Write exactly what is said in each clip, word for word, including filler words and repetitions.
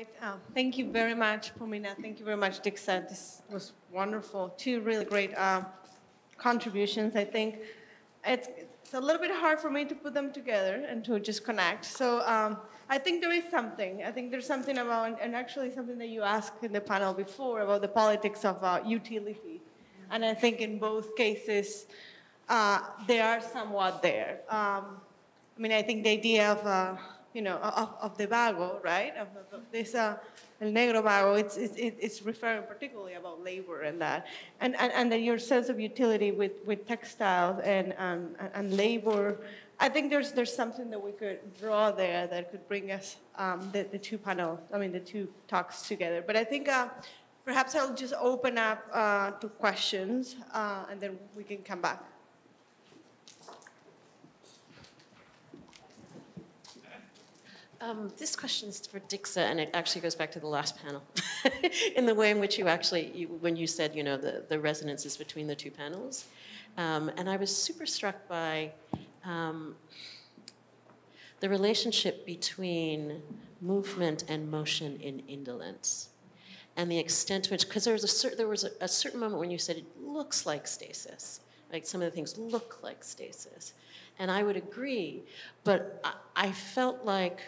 right. Oh, thank you very much, Pumina. Thank you very much, Dixa. This was wonderful. Two really great uh, contributions, I think. It's, it's a little bit hard for me to put them together and to just connect. So um, I think there is something. I think there's something about, and actually something that you asked in the panel before about the politics of uh, utility. And I think in both cases, uh, they are somewhat there. Um, I mean, I think the idea of, uh, you know, of, of the vago, right? Of, of this uh, El Negro vago, it's, it's, it's referring particularly about labor and that. And, and, and that your sense of utility with, with textiles and, um, and labor, I think there's, there's something that we could draw there that could bring us um, the, the two panels, I mean, the two talks together. But I think uh, perhaps I'll just open up uh, to questions, uh, and then we can come back. Um, this question is for Dixa, and it actually goes back to the last panel, in the way in which you actually, you, when you said, you know, the, the resonances between the two panels. Um, and I was super struck by um, the relationship between movement and motion in indolence. And the extent to which, because there was, a, cer there was a, a certain moment when you said it looks like stasis, like some of the things look like stasis. And I would agree, but I, I felt like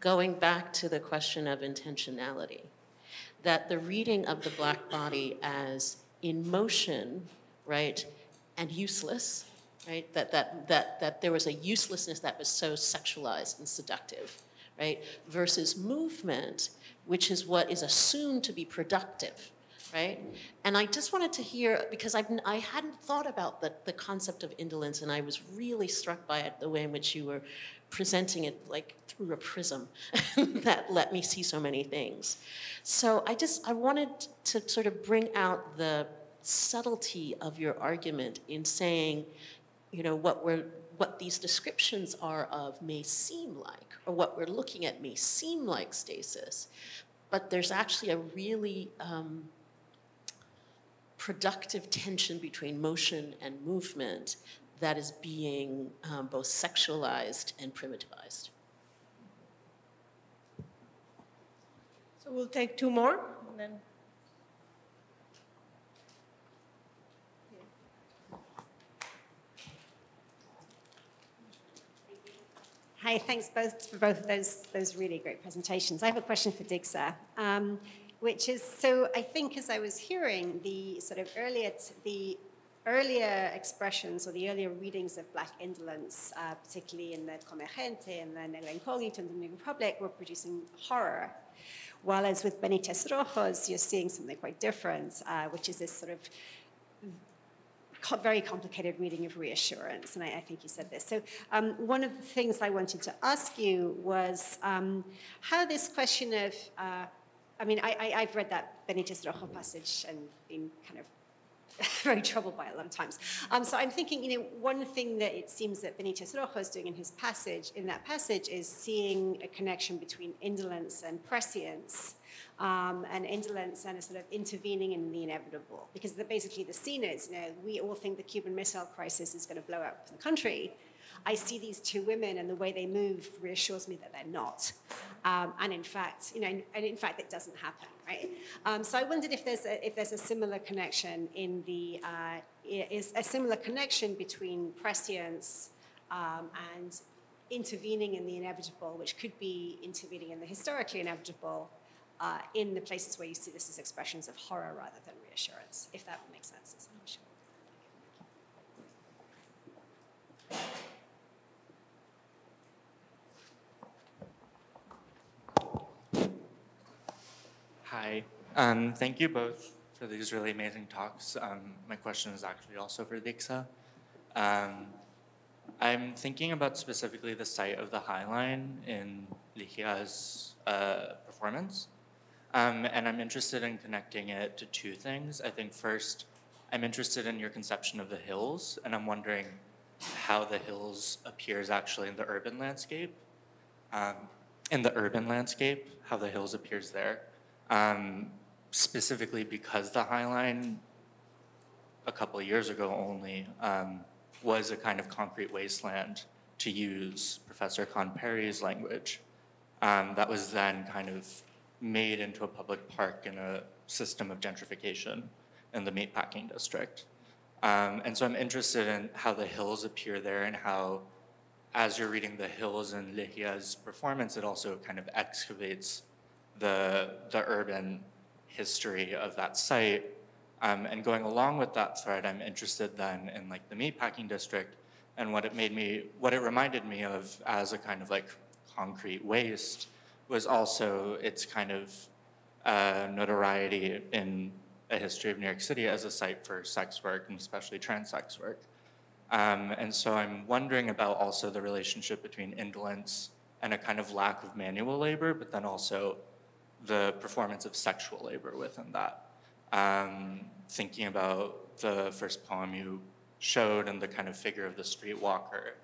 going back to the question of intentionality, that the reading of the black body as in motion, right, and useless, right, that, that, that, that there was a uselessness that was so sexualized and seductive, right, versus movement, which is what is assumed to be productive, right? And I just wanted to hear, because I've, I hadn't thought about the, the concept of indolence, and I was really struck by it, the way in which you were presenting it like through a prism that let me see so many things. So I just, I wanted to sort of bring out the subtlety of your argument in saying, you know, what we're, what these descriptions are of may seem like, or what we're looking at may seem like stasis, but there's actually a really um, productive tension between motion and movement that is being um, both sexualized and primitivized. So we'll take two more, and then. Hi, thanks both for both of those, those really great presentations. I have a question for Dixa, um, which is, so I think as I was hearing the sort of earlier, the earlier expressions or the earlier readings of black indolence, uh, particularly in the Comerente and then El Incognito and the New Republic, were producing horror. While as with Benitiz Rojo's, you're seeing something quite different, uh, which is this sort of very complicated reading of reassurance, and I, I think you said this. So um, one of the things I wanted to ask you was um, how this question of, uh, I mean, I, I, I've read that Benitiz Rojo passage and been kind of very troubled by it a lot of times. Um, so I'm thinking, you know, one thing that it seems that Benitiz Rojo is doing in his passage, in that passage, is seeing a connection between indolence and prescience. Um, and indolence and a sort of intervening in the inevitable. Because the, basically the scene is, you know, we all think the Cuban missile crisis is going to blow up the country. I see these two women and the way they move reassures me that they're not. Um, and in fact, you know, and in fact it doesn't happen, right? Um, so I wondered if there's a, if there's a similar connection in the, uh, is a similar connection between prescience um, and intervening in the inevitable, which could be intervening in the historically inevitable, Uh, in the places where you see this as expressions of horror rather than reassurance, if that makes sense. It's not sure. Hi, um, thank you both for these really amazing talks. Um, my question is actually also for Dixa. Um, I'm thinking about specifically the site of the High Line in Ligia's uh, performance. Um, and I'm interested in connecting it to two things. I think first, I'm interested in your conception of the hills, and I'm wondering how the hills appears actually in the urban landscape. Um, in the urban landscape, how the hills appears there. Um, specifically because the High Line, a couple of years ago only, um, was a kind of concrete wasteland, to use Professor Conperry's language. um, that was then kind of made into a public park in a system of gentrification in the meatpacking district. Um, and so I'm interested in how the hills appear there and how, as you're reading the hills in Ligia's performance, it also kind of excavates the, the urban history of that site. Um, and going along with that thread, I'm interested then in like the meatpacking district and what it made me, what it reminded me of as a kind of like concrete waste was also its kind of uh, notoriety in a history of New York City as a site for sex work and especially trans sex work. Um, and so I'm wondering about also the relationship between indolence and a kind of lack of manual labor, but then also the performance of sexual labor within that. Um, thinking about the first poem you showed and the kind of figure of the streetwalker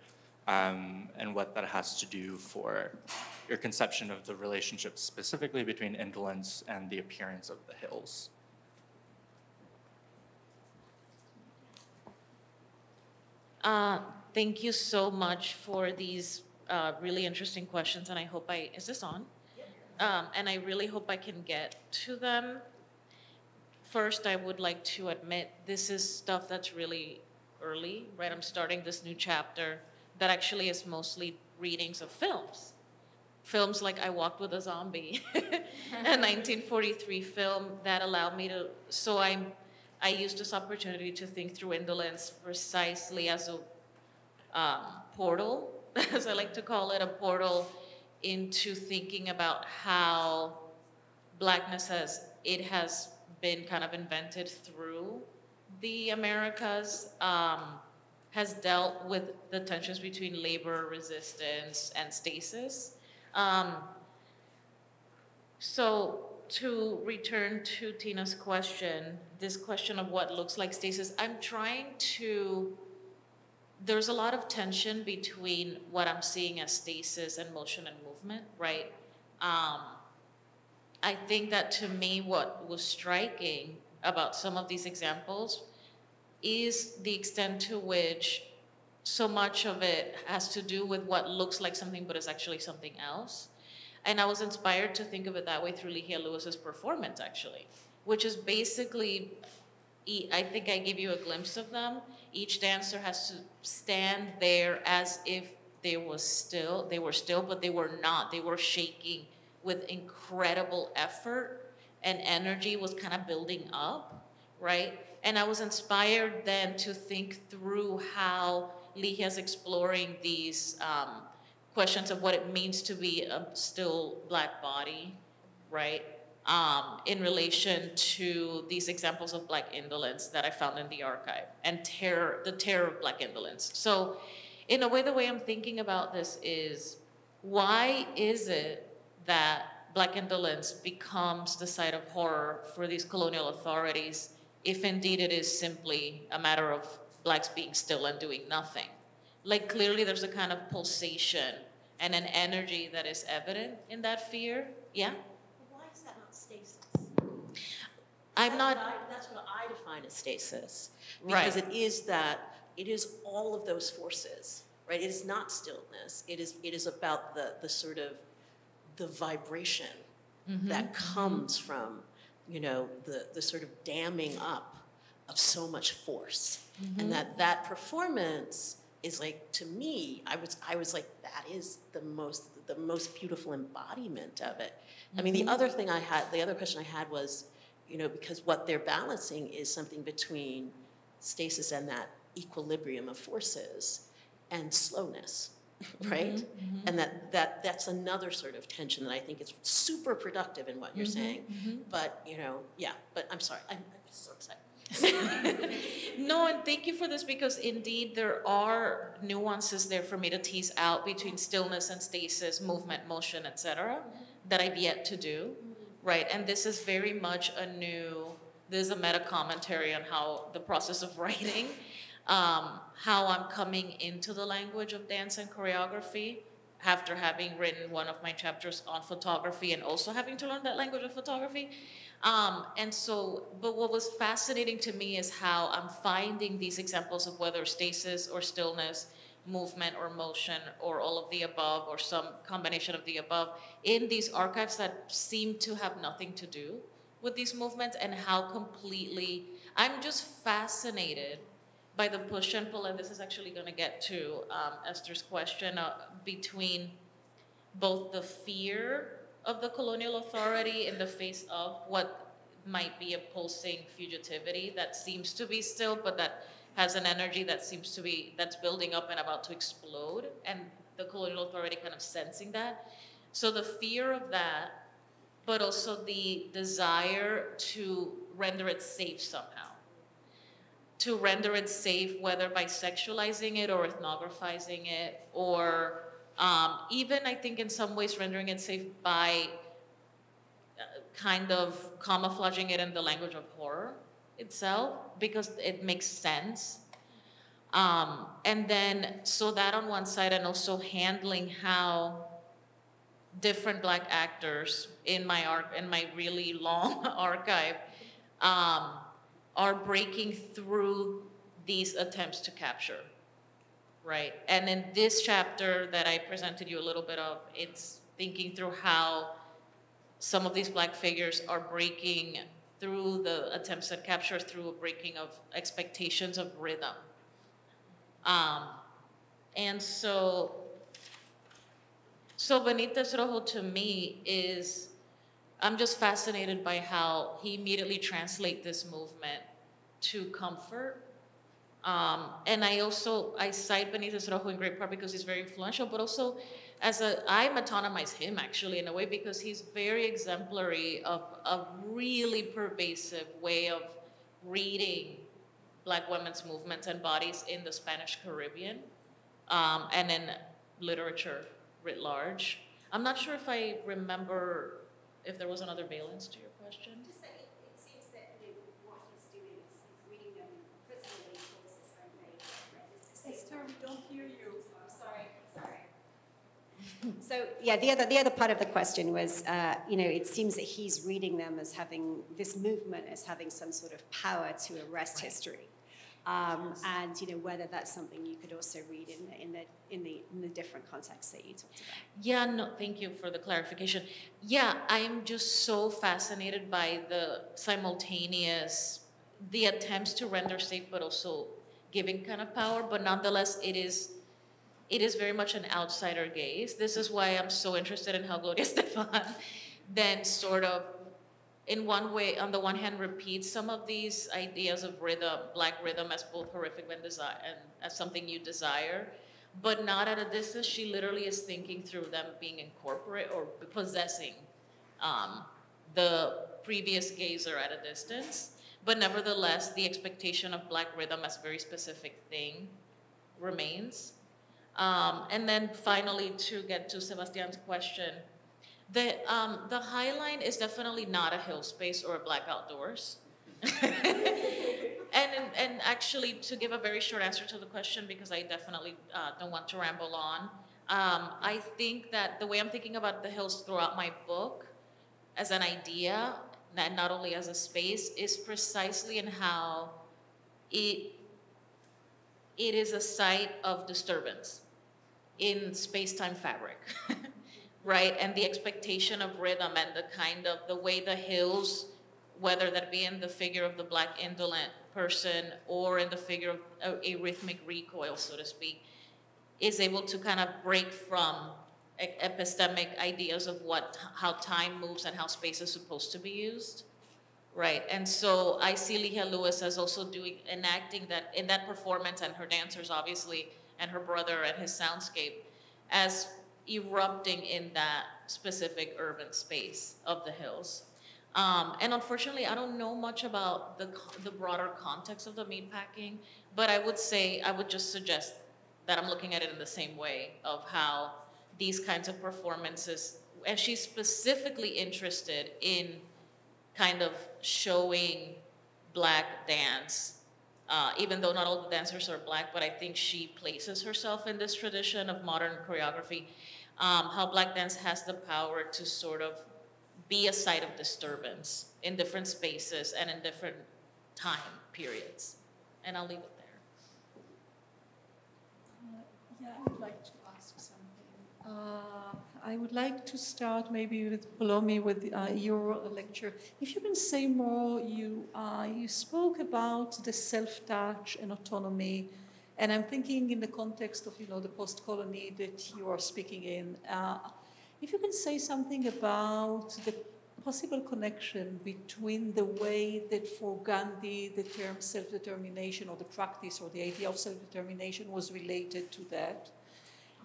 um, and what that has to do for your conception of the relationship specifically between indolence and the appearance of the hills. Uh, thank you so much for these uh, really interesting questions, and I hope I, is this on? Um, and I really hope I can get to them. First, I would like to admit this is stuff that's really early, right? I'm starting this new chapter that actually is mostly readings of films. Films like I Walked With a Zombie, a nineteen forty-three film that allowed me to, so I'm, I used this opportunity to think through indolence precisely as a um, portal, as I like to call it, a portal into thinking about how blackness has, it has been kind of invented through the Americas, um, has dealt with the tensions between labor, resistance, and stasis. Um, so to return to Tina's question, this question of what looks like stasis, I'm trying to, there's a lot of tension between what I'm seeing as stasis and motion and movement, right? Um, I think that to me what was striking about some of these examples is the extent to which so much of it has to do with what looks like something but is actually something else. And I was inspired to think of it that way through Ligia Lewis's performance actually, which is basically, I think I gave you a glimpse of them. Each dancer has to stand there as if they were still, they were still, but they were not, they were shaking with incredible effort, and energy was kind of building up, right? And I was inspired then to think through how Ligia's exploring these um, questions of what it means to be a still black body, right? Um, in relation to these examples of black indolence that I found in the archive and terror, the terror of black indolence. So in a way, the way I'm thinking about this is, why is it that black indolence becomes the site of horror for these colonial authorities, if indeed it is simply a matter of blacks being still and doing nothing? Like clearly there's a kind of pulsation and an energy that is evident in that fear, yeah? Why is that not stasis? I'm that's not- what I, that's what I define as stasis. Because right. It is that, it is all of those forces, right? It is not stillness. It is, it is about the, the sort of the vibration mm-hmm. that comes from, you know, the, the sort of damming up of so much force. Mm-hmm. And that, that performance is like, to me, I was, I was like, that is the most, the most beautiful embodiment of it. Mm-hmm. I mean, the other thing I had, the other question I had was, you know, because what they're balancing is something between stasis and that equilibrium of forces and slowness. Right? Mm-hmm, mm-hmm. And that, that that's another sort of tension that I think is super productive in what you're mm-hmm, saying. Mm-hmm. But, you know, yeah, but I'm sorry. I'm, I'm so excited. No, and thank you for this because indeed there are nuances there for me to tease out between stillness and stasis, movement, motion, et cetera that I've yet to do, mm-hmm. right? And this is very much a new, this is a meta commentary on how the process of writing Um, how I'm coming into the language of dance and choreography after having written one of my chapters on photography and also having to learn that language of photography. Um, and so, but what was fascinating to me is how I'm finding these examples of whether stasis or stillness movement or motion or all of the above or some combination of the above in these archives that seem to have nothing to do with these movements, and how completely, I'm just fascinated by the push and pull, and this is actually going to get to um, Esther's question, uh, between both the fear of the colonial authority in the face of what might be a pulsing fugitivity that seems to be still, but that has an energy that seems to be, that's building up and about to explode, and the colonial authority kind of sensing that. So the fear of that, but also the desire to render it safe somehow. To render it safe, whether by sexualizing it or ethnographizing it, or um, even, I think, in some ways rendering it safe by kind of camouflaging it in the language of horror itself, because it makes sense. Um, and then, so that on one side, and also handling how different Black actors in my arc, in my really long archive, um, are breaking through these attempts to capture, right? And in this chapter that I presented you a little bit of, it's thinking through how some of these Black figures are breaking through the attempts at capture through a breaking of expectations of rhythm. Um, and so, so Benitiz Rojo to me is, I'm just fascinated by how he immediately translates this movement to comfort. Um, and I also, I cite Benitiz Rojo in great part because he's very influential, but also as a, I metonymize him actually in a way because he's very exemplary of a really pervasive way of reading Black women's movements and bodies in the Spanish Caribbean um, and in literature writ large. I'm not sure if I remember if there was another valence to your question. Just that it, it seems that you know, what he's doing is reading them physically towards his own language, right? Esther, we don't hear you. I'm sorry, sorry. So yeah, the other, the other part of the question was, uh, you know, it seems that he's reading them as having, this movement as having some sort of power to arrest right. history. Um, and you know whether that's something you could also read in the, in the in the in the different contexts that you talked about. Yeah, no, thank you for the clarification. Yeah, I am just so fascinated by the simultaneous, the attempts to render safe, but also giving kind of power. But nonetheless, it is it is very much an outsider gaze. This is why I'm so interested in how Gloria Estefan then sort of, in one way, on the one hand, repeats some of these ideas of rhythm, Black rhythm as both horrific and, desire, and as something you desire, but not at a distance. She literally is thinking through them being incorporate or possessing um, the previous gazer at a distance. But nevertheless, the expectation of Black rhythm as a very specific thing remains. Um, and then finally, to get to Sebastian's question, The, um, the High Line is definitely not a hill space or a Black outdoors. and, and actually, to give a very short answer to the question, because I definitely uh, don't want to ramble on, um, I think that the way I'm thinking about the hills throughout my book as an idea, and not only as a space, is precisely in how it, it is a site of disturbance in space-time fabric. Right, and the expectation of rhythm and the kind of the way the hills, whether that be in the figure of the Black indolent person or in the figure of a, a rhythmic recoil, so to speak, is able to kind of break from epistemic ideas of what, how time moves and how space is supposed to be used, right? And so I see Ligia Lewis as also doing, enacting that in that performance, and her dancers obviously, and her brother and his soundscape, as erupting in that specific urban space of the hills. Um, and unfortunately, I don't know much about the, the broader context of the meatpacking, but I would say, I would just suggest that I'm looking at it in the same way of how these kinds of performances, and she's specifically interested in kind of showing Black dance, uh, even though not all the dancers are Black, but I think she places herself in this tradition of modern choreography. Um, how Black dance has the power to sort of be a site of disturbance in different spaces and in different time periods. And I'll leave it there. Uh, Yeah, I would like to ask something. Uh, I would like to start maybe with Poulomi, with uh, your lecture. If you can say more, you, uh, you spoke about the self-touch and autonomy, and I'm thinking in the context of, you know, the post-colony that you are speaking in. Uh, if you can say something about the possible connection between the way that for Gandhi the term self-determination or the practice or the idea of self-determination was related to that.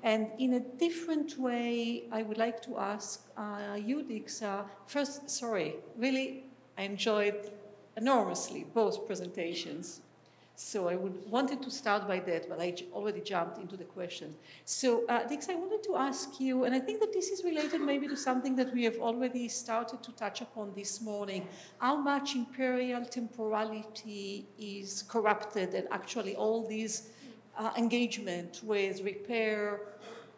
And in a different way, I would like to ask uh, you, Dixa, first, sorry, really, I enjoyed enormously both presentations. So I would, wanted to start by that, but I already jumped into the question. So, uh, Dixa, I wanted to ask you, and I think that this is related maybe to something that we have already started to touch upon this morning, how much imperial temporality is corrupted, and actually all these uh, engagement with repair,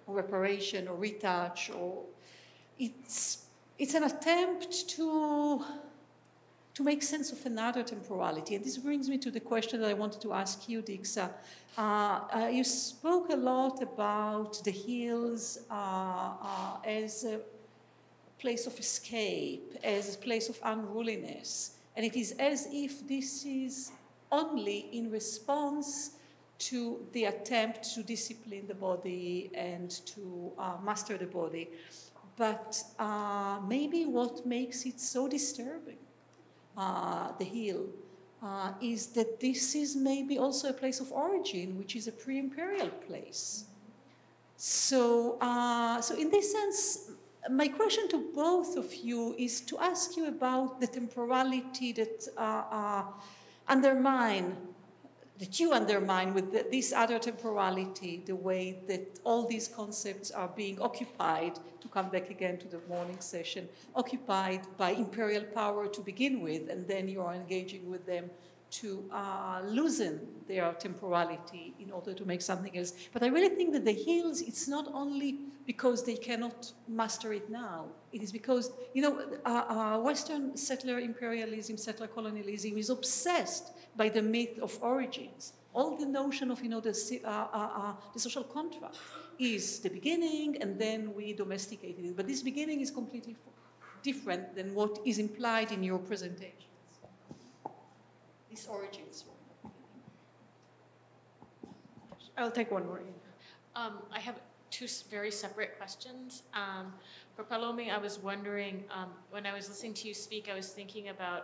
or reparation, or retouch, or it's, it's an attempt to... to make sense of another temporality. And this brings me to the question that I wanted to ask you, Dixa. Uh, uh, you spoke a lot about the hills uh, uh, as a place of escape, as a place of unruliness. And it is as if this is only in response to the attempt to discipline the body and to uh, master the body. But uh, maybe what makes it so disturbing, Uh, the hill, uh, is that this is maybe also a place of origin, which is a pre-imperial place. So, uh, so in this sense, my question to both of you is to ask you about the temporality that uh, uh, undermine, that you undermine with the, this other temporality, the way that all these concepts are being occupied, to come back again to the morning session, occupied by imperial power to begin with, and then you are engaging with them to uh, loosen their temporality in order to make something else. But I really think that the hills, it's not only because they cannot master it now. It is because, you know, uh, uh, Western settler imperialism, settler colonialism is obsessed by the myth of origins. All the notion of, you know, the, uh, uh, uh, the social contract is the beginning, and then we domesticate it. But this beginning is completely different than what is implied in your presentations. These origins. I'll take one more. Um, I have two very separate questions. Um, for Poulomi, I was wondering, um, when I was listening to you speak, I was thinking about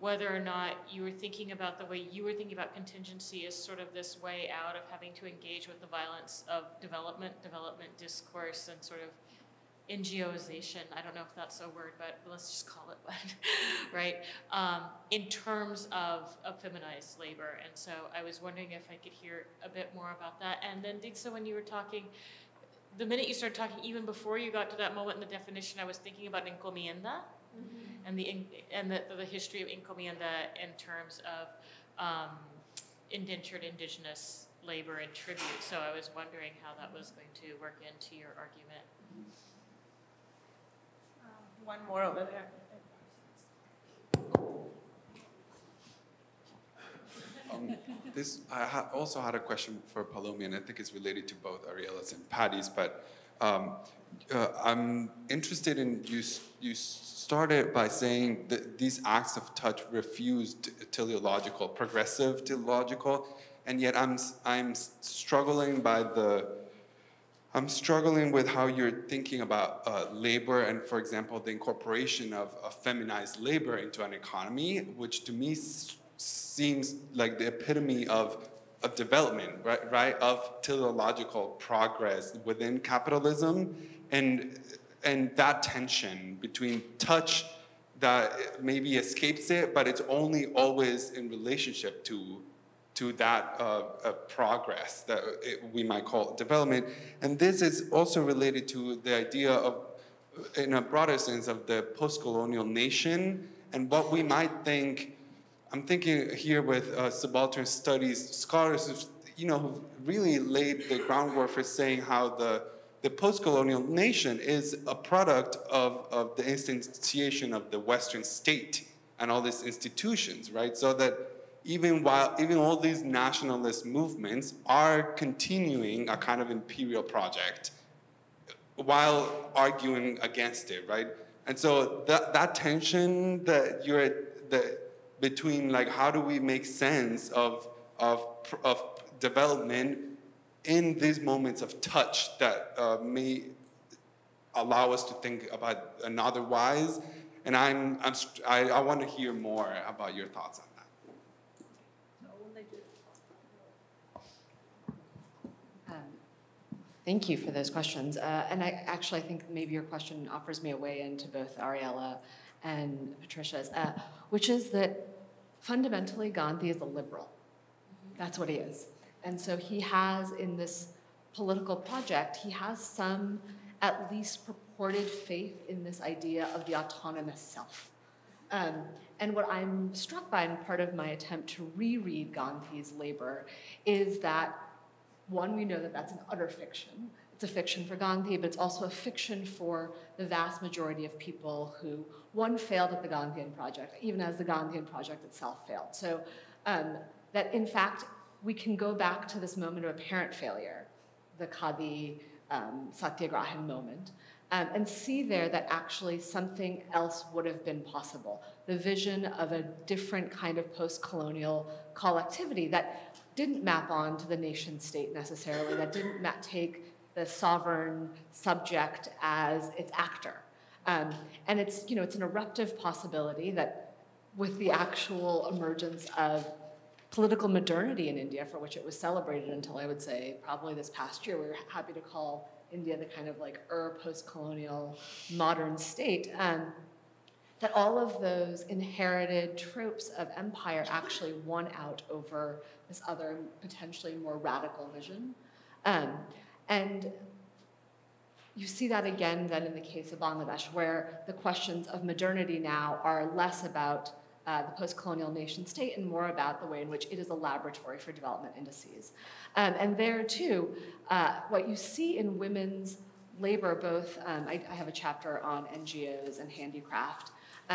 whether or not you were thinking about the way you were thinking about contingency as sort of this way out of having to engage with the violence of development, development discourse, and sort of N G O ization. I don't know if that's a word, but let's just call it one, right? Um, in terms of, of feminized labor. And so I was wondering if I could hear a bit more about that. And then Dixa, when you were talking, the minute you started talking, even before you got to that moment in the definition, I was thinking about encomienda. Mm-hmm. and the and the, the history of encomienda in terms of um, indentured indigenous labor and tribute. So I was wondering how that was going to work into your argument. Uh, one more over there. Um, this I ha also had a question for Poulomi, and I think it's related to both Ariella's and Patty's, but. Um, Uh, I'm interested in, you, you started by saying that these acts of touch refused teleological, progressive teleological, and yet I'm, I'm struggling by the, I'm struggling with how you're thinking about uh, labor and, for example, the incorporation of, of feminized labor into an economy, which to me s seems like the epitome of of development, right, right, of teleological progress within capitalism, and and that tension between touch that maybe escapes it, but it's only always in relationship to to that uh, uh, progress that it, we might call development, and this is also related to the idea of, in a broader sense, of the post-colonial nation and what we might think. I'm thinking here with uh, subaltern studies scholars who've, you know, who've really laid the groundwork for saying how the, the post-colonial nation is a product of, of the instantiation of the Western state and all these institutions, right? So that even while, even all these nationalist movements are continuing a kind of imperial project while arguing against it, right? And so that, that tension that you're, the, between like, how do we make sense of, of, of development in these moments of touch that uh, may allow us to think about an otherwise, and I'm, I'm I, I want to hear more about your thoughts on that. Um, thank you for those questions, uh, and I actually I think maybe your question offers me a way into both Ariella and Patricia's, uh, which is that fundamentally Gandhi is a liberal. That's what he is, and so he has in this political project he has some at least purported faith in this idea of the autonomous self. Um, and what I'm struck by, and part of my attempt to reread Gandhi's labor, is that, one, we know that that's an utter fiction. It's a fiction for Gandhi, but it's also a fiction for the vast majority of people who, one, failed at the Gandhian project, even as the Gandhian project itself failed. So um, that, in fact, we can go back to this moment of apparent failure, the Kabi Um, Satyagraha moment, um, and see there that actually something else would have been possible. The vision of a different kind of post-colonial collectivity that didn't map on to the nation state necessarily, that didn't ma take the sovereign subject as its actor. Um, and it's, you know, it's an eruptive possibility that with the actual emergence of political modernity in India, for which it was celebrated until, I would say, probably this past year. We were happy to call India the kind of like er post-colonial modern state. Um, that all of those inherited tropes of empire actually won out over this other potentially more radical vision. Um, and you see that again then in the case of Bangladesh, where the questions of modernity now are less about Uh, the post-colonial nation state and more about the way in which it is a laboratory for development indices. Um, and there too, uh, what you see in women's labor, both, um, I, I have a chapter on N G Os and handicraft,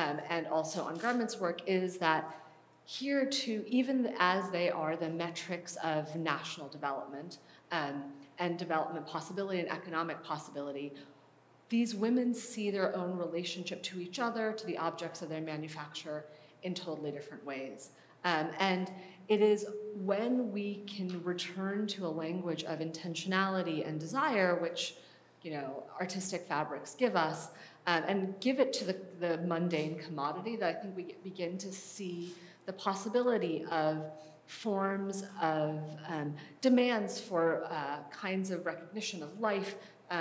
um, and also on garments work, is that here too, even as they are the metrics of national development um, and development possibility and economic possibility, these women see their own relationship to each other, to the objects of their manufacture, in totally different ways. Um, and it is when we can return to a language of intentionality and desire, which, you know, artistic fabrics give us, um, and give it to the, the mundane commodity, that I think we begin to see the possibility of forms of um, demands for uh, kinds of recognition of life,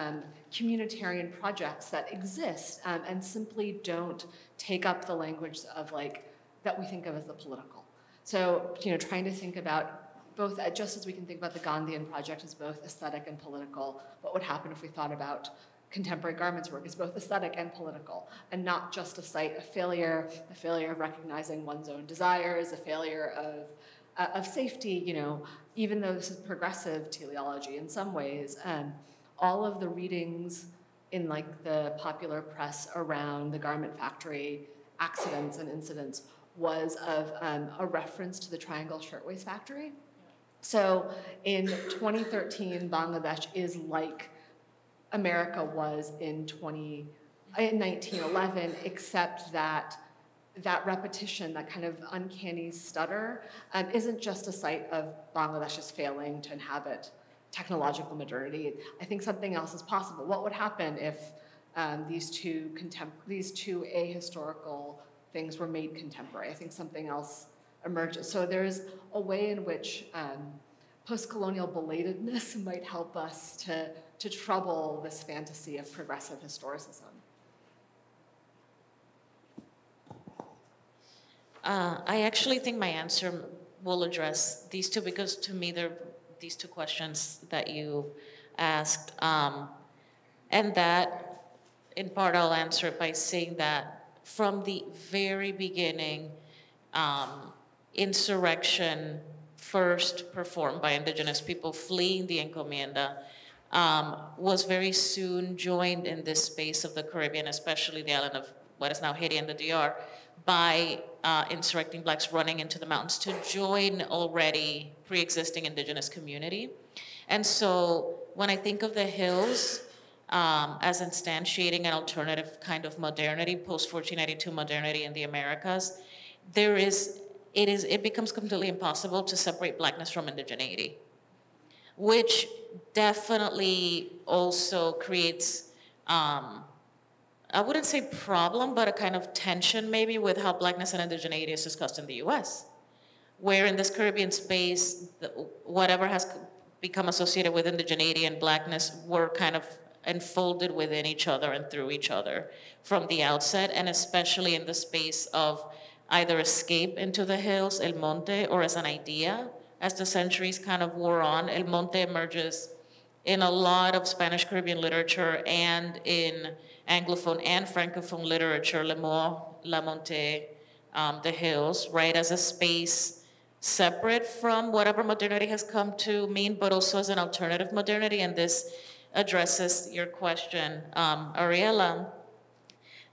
Um, communitarian projects that exist um, and simply don't take up the language of like that we think of as the political. So, you know, trying to think about both, uh, just as we can think about the Gandhian project as both aesthetic and political, what would happen if we thought about contemporary garments work as both aesthetic and political, and not just a site of failure, the failure of recognizing one's own desires, a failure of uh, of safety. You know, even though this is progressive teleology in some ways. Um, all of the readings in like the popular press around the garment factory accidents and incidents was of um, a reference to the Triangle Shirtwaist Factory. So in twenty thirteen, Bangladesh is like America was in, nineteen eleven, except that that repetition, that kind of uncanny stutter, um, isn't just a site of Bangladesh's failing to inhabit technological modernity. I think something else is possible. What would happen if um, these two these two ahistorical things were made contemporary? I think something else emerges. So there's a way in which um, post-colonial belatedness might help us to, to trouble this fantasy of progressive historicism. Uh, I actually think my answer will address these two, because to me they're these two questions that you asked, um, and that in part I'll answer by saying that from the very beginning, um, insurrection first performed by indigenous people fleeing the encomienda um, was very soon joined in this space of the Caribbean, especially the island of what is now Haiti and the D R, by uh, insurrecting blacks running into the mountains to join already pre-existing indigenous community. And so when I think of the hills um, as instantiating an alternative kind of modernity, post-fourteen ninety-two modernity in the Americas, there is, it is, it becomes completely impossible to separate blackness from indigeneity, which definitely also creates, um, I wouldn't say problem, but a kind of tension maybe with how blackness and indigeneity is discussed in the U S, where in this Caribbean space, whatever has become associated with indigeneity and blackness were kind of enfolded within each other and through each other from the outset, and especially in the space of either escape into the hills, El Monte, or as an idea. As the centuries kind of wore on, El Monte emerges in a lot of Spanish Caribbean literature and in Anglophone and Francophone literature, Le Mont, La Monte, um, the hills, right, as a space separate from whatever modernity has come to mean, but also as an alternative modernity. And this addresses your question, um, Ariella,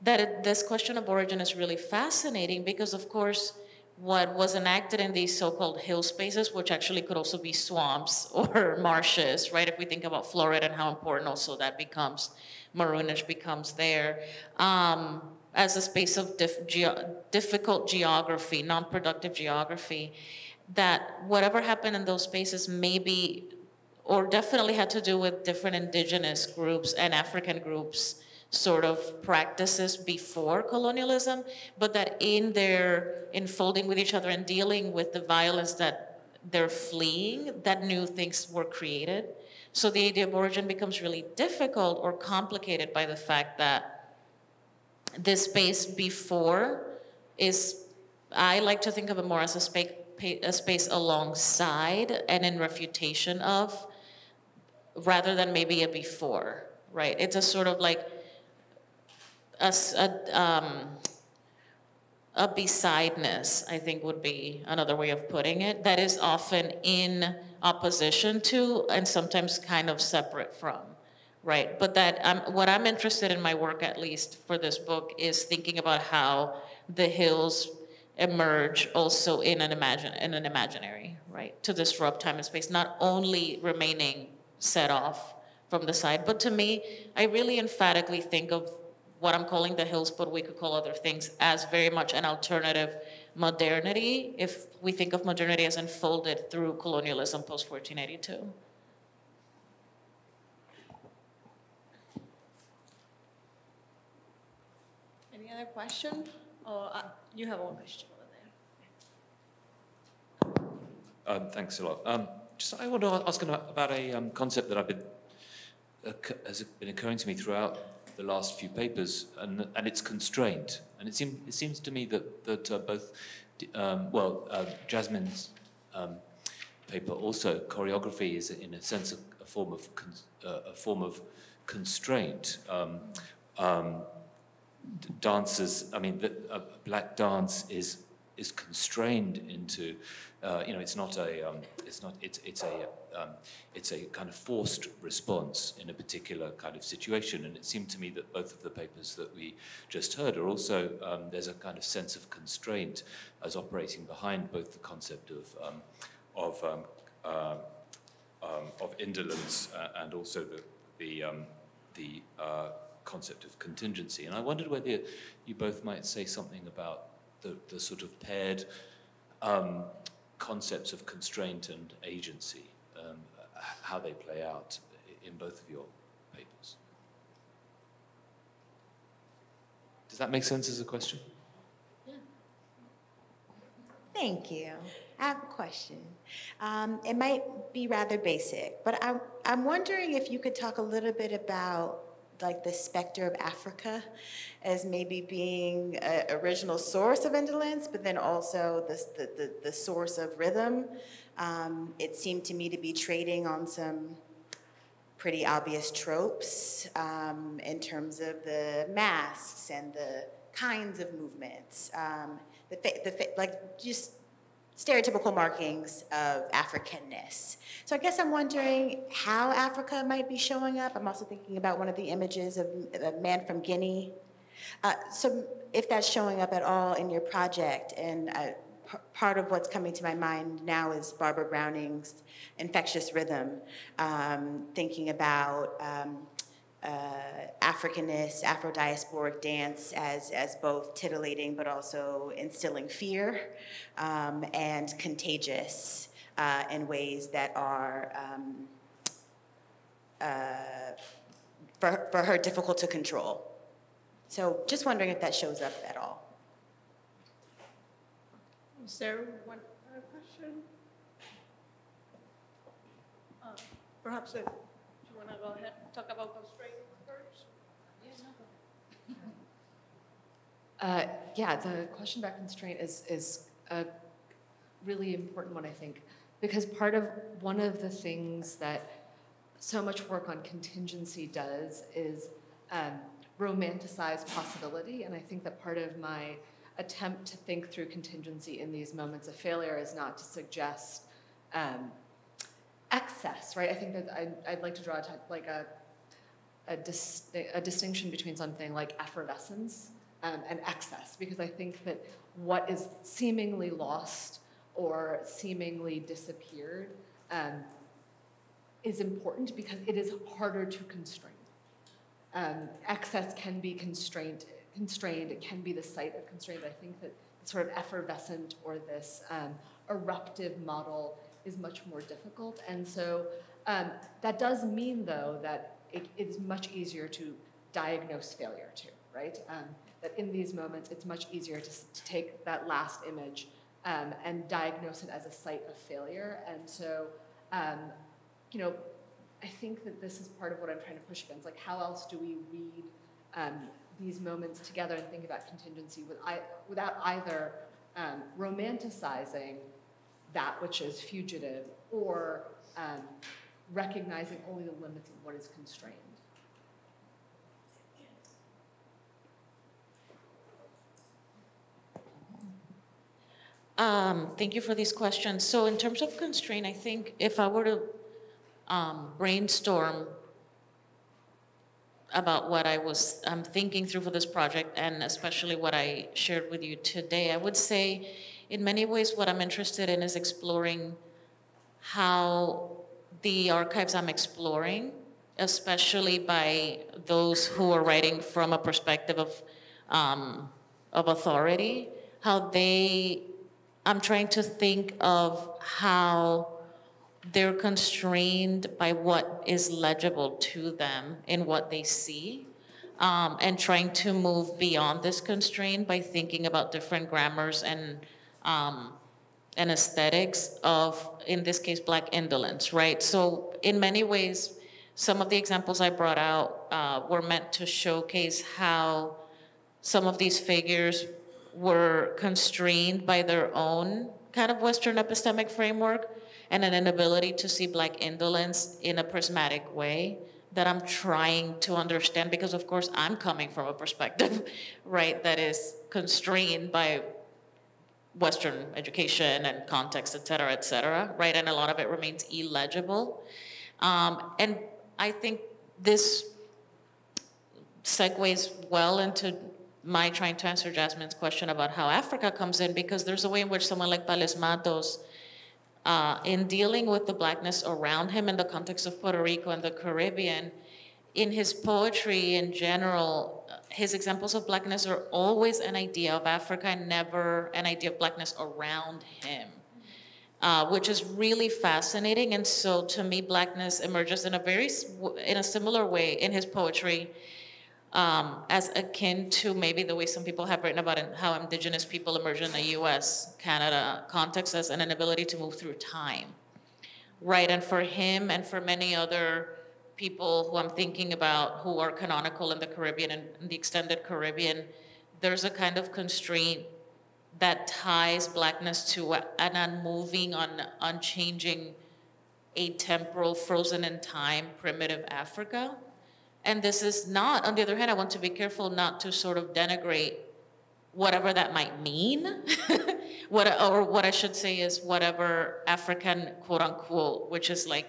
that it, this question of origin is really fascinating because, of course, what was enacted in these so-called hill spaces, which actually could also be swamps or marshes, right? If we think about Florida and how important also that becomes, maroonage becomes there, um, as a space of dif ge difficult geography, non-productive geography, that whatever happened in those spaces maybe or definitely had to do with different indigenous groups and African groups sort of practices before colonialism, but that in their enfolding with each other and dealing with the violence that they're fleeing, that new things were created. So the idea of origin becomes really difficult or complicated by the fact that this space before is, I like to think of it more as a, spa a space alongside and in refutation of, rather than maybe a before, right? It's a sort of like, A, a, um, a besideness, I think would be another way of putting it, that is often in opposition to and sometimes kind of separate from, right? But that I'm, what I'm interested in my work, at least for this book, is thinking about how the hills emerge also in an, imagine, in an imaginary, right? To disrupt time and space, not only remaining set off from the side, but to me, I really emphatically think of what I'm calling the hills, but we could call other things, as very much an alternative modernity, if we think of modernity as unfolded through colonialism post-fourteen eighty-two. Any other question? Or uh, you have one question over there. Um, thanks a lot. Um, just I want to ask about a um, concept that I've been uh, has been occurring to me throughout the last few papers, and, and its constraint. And it, seem, it seems to me that, that uh, both, um, well, uh, Jasmine's um, paper also, choreography is in a sense a, a form of con uh, a form of constraint. Um, um, dancers, I mean, the, uh, black dance is is constrained into, uh, you know, it's not a, um, it's not, it's it's a. Um, it's a kind of forced response in a particular kind of situation. And it seemed to me that both of the papers that we just heard are also, um, there's a kind of sense of constraint as operating behind both the concept of, um, of, um, uh, um, of indolence uh, and also the, the, um, the uh, concept of contingency. And I wondered whether you both might say something about the, the sort of paired um, concepts of constraint and agency. Um, how they play out in both of your papers. Does that make sense as a question? Yeah. Thank you. I have a question. Um, it might be rather basic, but I, I'm wondering if you could talk a little bit about like the specter of Africa as maybe being an original source of indolence, but then also the, the, the source of rhythm. Um, it seemed to me to be trading on some pretty obvious tropes um, in terms of the masks and the kinds of movements, um, the, the, like just stereotypical markings of Africanness. So I guess I'm wondering how Africa might be showing up. I'm also thinking about one of the images of a man from Guinea Uh, so if that's showing up at all in your project, and uh, p part of what's coming to my mind now is Barbara Browning's Infectious Rhythm, um, thinking about um, Uh, Africanist, Afro-diasporic dance as, as both titillating but also instilling fear um, and contagious uh, in ways that are, um, uh, for, for her, difficult to control. So just wondering if that shows up at all. Is there one other question? Uh, perhaps a want to go ahead and talk about constraints first? Uh, yeah, the question about constraint is, is a really important one, I think, because part of one of the things that so much work on contingency does is um, romanticize possibility, and I think that part of my attempt to think through contingency in these moments of failure is not to suggest um, excess, right? I think that I'd, I'd like to draw a type, like a a, dis, a distinction between something like effervescence um, and excess, because I think that what is seemingly lost or seemingly disappeared um, is important because it is harder to constrain. Um, excess can be constrained, constrained. It can be the site of constraint. But I think that the sort of effervescent or this um, eruptive model is much more difficult. And so um, that does mean, though, that it, it's much easier to diagnose failure too, right? Um, that in these moments, it's much easier to, to take that last image um, and diagnose it as a site of failure. And so, um, you know, I think that this is part of what I'm trying to push against. Like, how else do we read um, these moments together and think about contingency with, I, without either um, romanticizing that which is fugitive, or um, recognizing only the limits of what is constrained. Um, thank you for these questions. So in terms of constraint, I think if I were to um, brainstorm about what I was um, thinking through for this project, and especially what I shared with you today, I would say, in many ways, what I'm interested in is exploring how the archives I'm exploring, especially by those who are writing from a perspective of, um, of authority, how they, I'm trying to think of how they're constrained by what is legible to them in what they see. Um, and trying to move beyond this constraint by thinking about different grammars and Um, an aesthetics of, in this case, Black indolence, right? So in many ways, some of the examples I brought out uh, were meant to showcase how some of these figures were constrained by their own kind of Western epistemic framework and an inability to see Black indolence in a prismatic way that I'm trying to understand, because of course I'm coming from a perspective, right, that is constrained by Western education and context, et cetera, et cetera, right? And a lot of it remains illegible. Um, and I think this segues well into my trying to answer Jasmine's question about how Africa comes in, because there's a way in which someone like Pales Matos, uh, in dealing with the Blackness around him in the context of Puerto Rico and the Caribbean, in his poetry in general, his examples of Blackness are always an idea of Africa and never an idea of Blackness around him, uh, which is really fascinating. And so to me, Blackness emerges in a very, in a similar way in his poetry um, as akin to maybe the way some people have written about it, how indigenous people emerge in the U S, Canada context as an inability to move through time, right? And for him and for many other people who I'm thinking about who are canonical in the Caribbean and in the extended Caribbean, there's a kind of constraint that ties Blackness to an unmoving, un, unchanging, atemporal, frozen in time, primitive Africa. And this is not, on the other hand, I want to be careful not to sort of denigrate whatever that might mean, what, or what I should say is whatever African, quote unquote, which is like,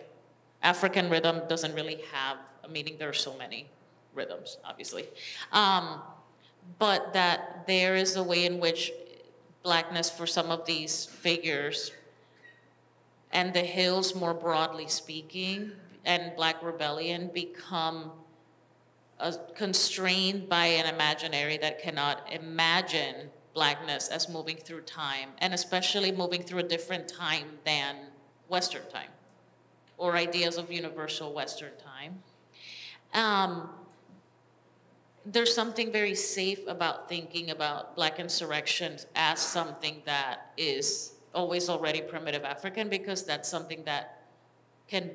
African rhythm doesn't really have a meaning. There are so many rhythms, obviously. Um, but that there is a way in which blackness for some of these figures and the Hills, more broadly speaking, and Black Rebellion become uh, constrained by an imaginary that cannot imagine blackness as moving through time, and especially moving through a different time than Western time, or ideas of universal Western time. Um, there's something very safe about thinking about Black insurrections as something that is always already primitive African, because that's something that can,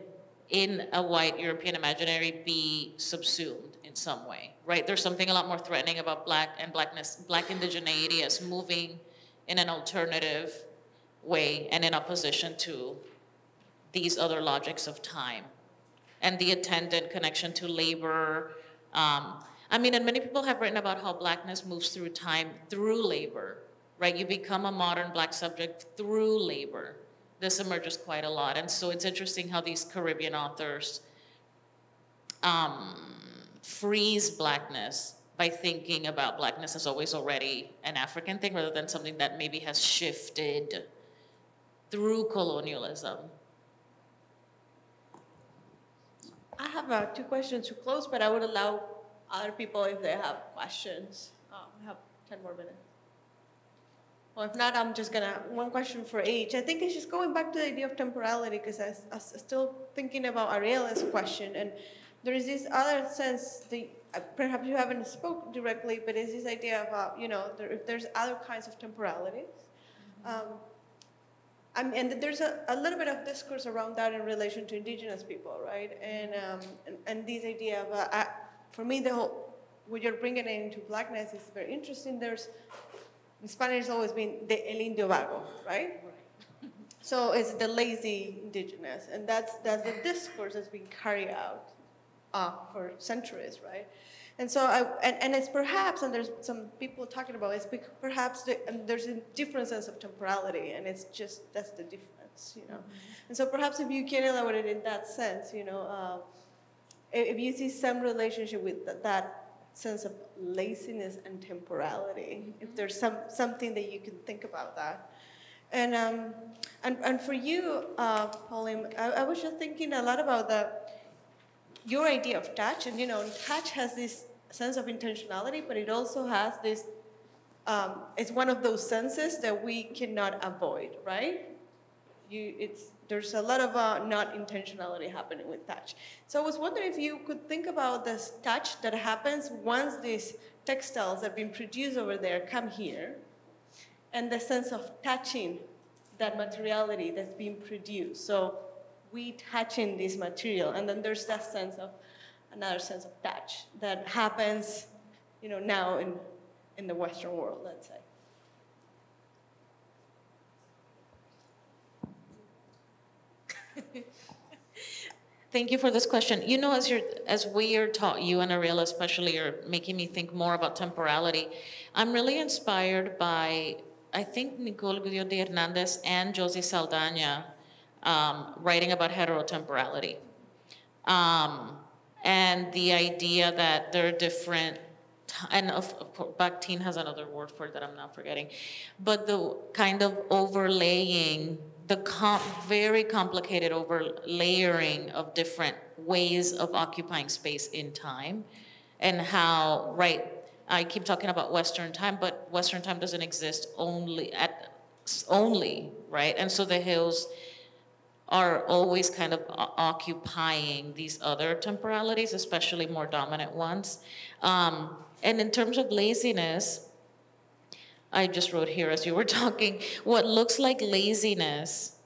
in a white European imaginary, be subsumed in some way, right? There's something a lot more threatening about Black and blackness, Black indigeneity as moving in an alternative way and in opposition to these other logics of time and the attendant connection to labor. Um, I mean, and many people have written about how blackness moves through time through labor, right? You become a modern black subject through labor. This emerges quite a lot. And so it's interesting how these Caribbean authors um, freeze blackness by thinking about blackness as always already an African thing, rather than something that maybe has shifted through colonialism. I have uh, two questions to close, but I would allow other people if they have questions. Um, I have ten more minutes. Well, if not, I'm just gonna, one question for each. I think it's just going back to the idea of temporality, because I am still thinking about Ariella's question, and there is this other sense, the, uh, perhaps you haven't spoke directly, but it's this idea of, uh, you know, there, if there's other kinds of temporalities. Mm-hmm. um, I mean, and there's a, a little bit of discourse around that in relation to indigenous people, right? And, um, and, and this idea of, uh, I, for me, the whole, when you're bringing it into blackness is very interesting. There's, in Spanish, it's always been the El Indio Vago, right? Right. So it's the lazy indigenous, and that's, that's the discourse that's been carried out uh, for centuries, right? And so, I, and, and it's perhaps, and there's some people talking about it, it's perhaps the, and there's a different sense of temporality, and it's just, that's the difference, you know? Mm-hmm. And so perhaps if you can elaborate it in that sense, you know, uh, if you see some relationship with th that sense of laziness and temporality, mm-hmm. if there's some, something that you can think about that. And, um, and, and for you, uh, Pauline, I, I was just thinking a lot about the, your idea of touch, and you know, touch has this sense of intentionality, but it also has this, um, it's one of those senses that we cannot avoid, right? You, it's, there's a lot of uh, not intentionality happening with touch. So I was wondering if you could think about this touch that happens once these textiles that have been produced over there come here, and the sense of touching that materiality that's being produced. So we touching this material, and then there's that sense of, another sense of touch that happens, you know, now in, in the Western world, let's say. Thank you for this question. You know, as you're, as we are taught, you and Ariella especially are making me think more about temporality. I'm really inspired by, I think, Nicole Gudio de Hernández and Josie Saldaña um, writing about heterotemporality. Um, and the idea that there are different, and of, of course, Bakhtin has another word for it that I'm not forgetting, but the kind of overlaying, the comp, very complicated overlayering of different ways of occupying space in time, and how, right, I keep talking about Western time, but Western time doesn't exist only, at, only right? And so the Hills are always kind of occupying these other temporalities, especially more dominant ones. Um, and in terms of laziness, I just wrote here as you were talking, what looks like laziness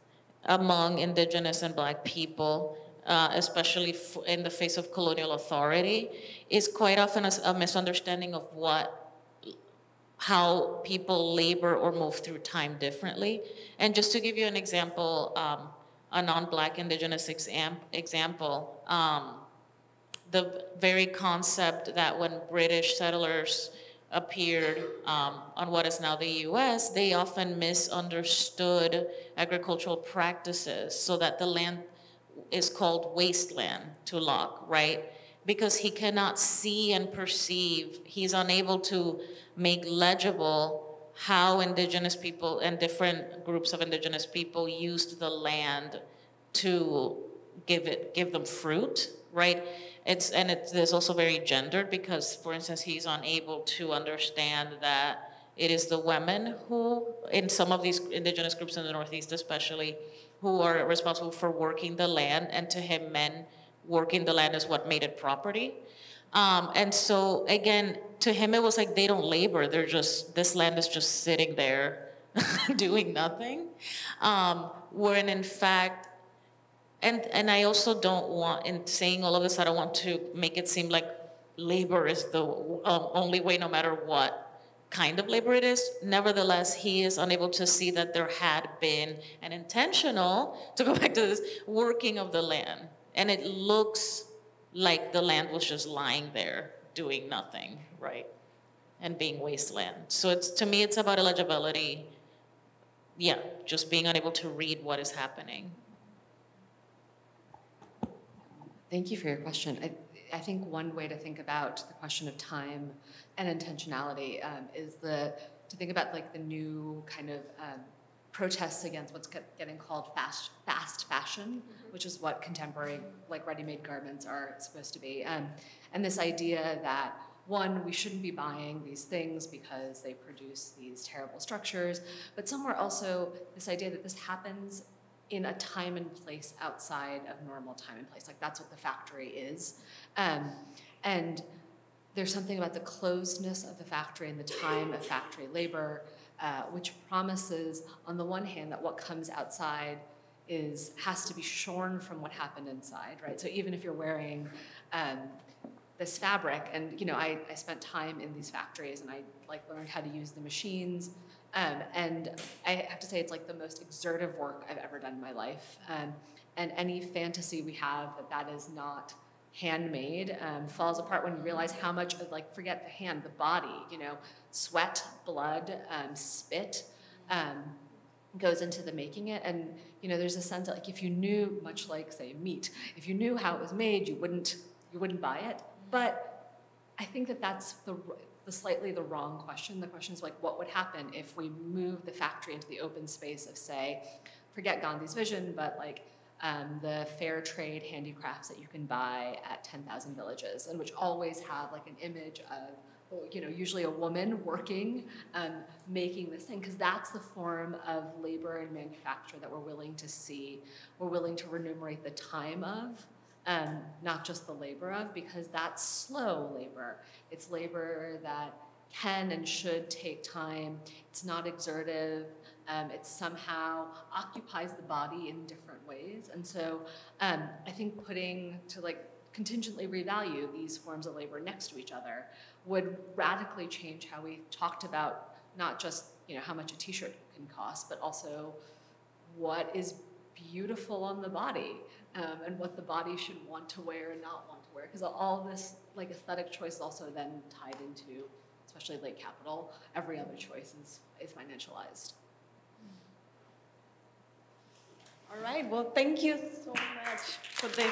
among indigenous and black people, uh, especially f in the face of colonial authority, is quite often a, a misunderstanding of what, how people labor or move through time differently. And just to give you an example, um, a non-black indigenous exam example, um, the very concept that when British settlers appeared um, on what is now the U S, they often misunderstood agricultural practices so that the land is called wasteland to Locke, right? because he cannot see and perceive. He's unable to make legible how indigenous people and different groups of indigenous people used the land to give it, give them fruit, right? It's, and it's, it's also very gendered because, for instance, he's unable to understand that it is the women who, in some of these indigenous groups in the Northeast especially, who are responsible for working the land, and to him, men working the land is what made it property. Um, and so, again, to him, it was like they don't labor. They're just, this land is just sitting there doing nothing. Um, wherein, in fact, and, and I also don't want, in saying all of this, I don't want to make it seem like labor is the uh, only way, no matter what kind of labor it is. Nevertheless, he is unable to see that there had been an intentional, to go back to this, working of the land. And it looks like the land was just lying there doing nothing, right? And being wasteland. So it's, to me, it's about illegibility. Yeah, just being unable to read what is happening. Thank you for your question. I I think one way to think about the question of time and intentionality um, is the to think about like the new kind of um, protests against what's getting called fast fast fashion, which is what contemporary like ready-made garments are supposed to be, um, and this idea that one, we shouldn't be buying these things because they produce these terrible structures, but somewhere also this idea that this happens in a time and place outside of normal time and place. Like that's what the factory is. Um, and there's something about the closedness of the factory and the time of factory labor, uh, which promises on the one hand that what comes outside is has to be shorn from what happened inside, right? So even if you're wearing um, this fabric, and you know, I, I spent time in these factories and I like learned how to use the machines. Um, and I have to say it's like the most exertive work I've ever done in my life. Um, and any fantasy we have that that is not handmade um, falls apart when you realize how much of like, forget the hand, the body, you know, sweat, blood, um, spit um, goes into the making it. And, you know, there's a sense that like if you knew, much like say meat, if you knew how it was made, you wouldn't, you wouldn't buy it. But I think that that's the, The slightly the wrong question. The question is like, what would happen if we move the factory into the open space of, say, forget Gandhi's vision, but like um, the fair trade handicrafts that you can buy at ten thousand villages, and which always have like an image of, you know, usually a woman working, um, making this thing, because that's the form of labor and manufacture that we're willing to see, we're willing to remunerate the time of. Um, not just the labor of, because that's slow labor. It's labor that can and should take time. It's not exertive. Um, it somehow occupies the body in different ways. And so um, I think putting to like contingently revalue these forms of labor next to each other would radically change how we talked about not just, you know, how much a t-shirt can cost, but also what is beautiful on the body. Um, and what the body should want to wear and not want to wear, because all this like aesthetic choice is also then tied into, especially late capital, every other choice is, is financialized. All right, well, thank you so much for this.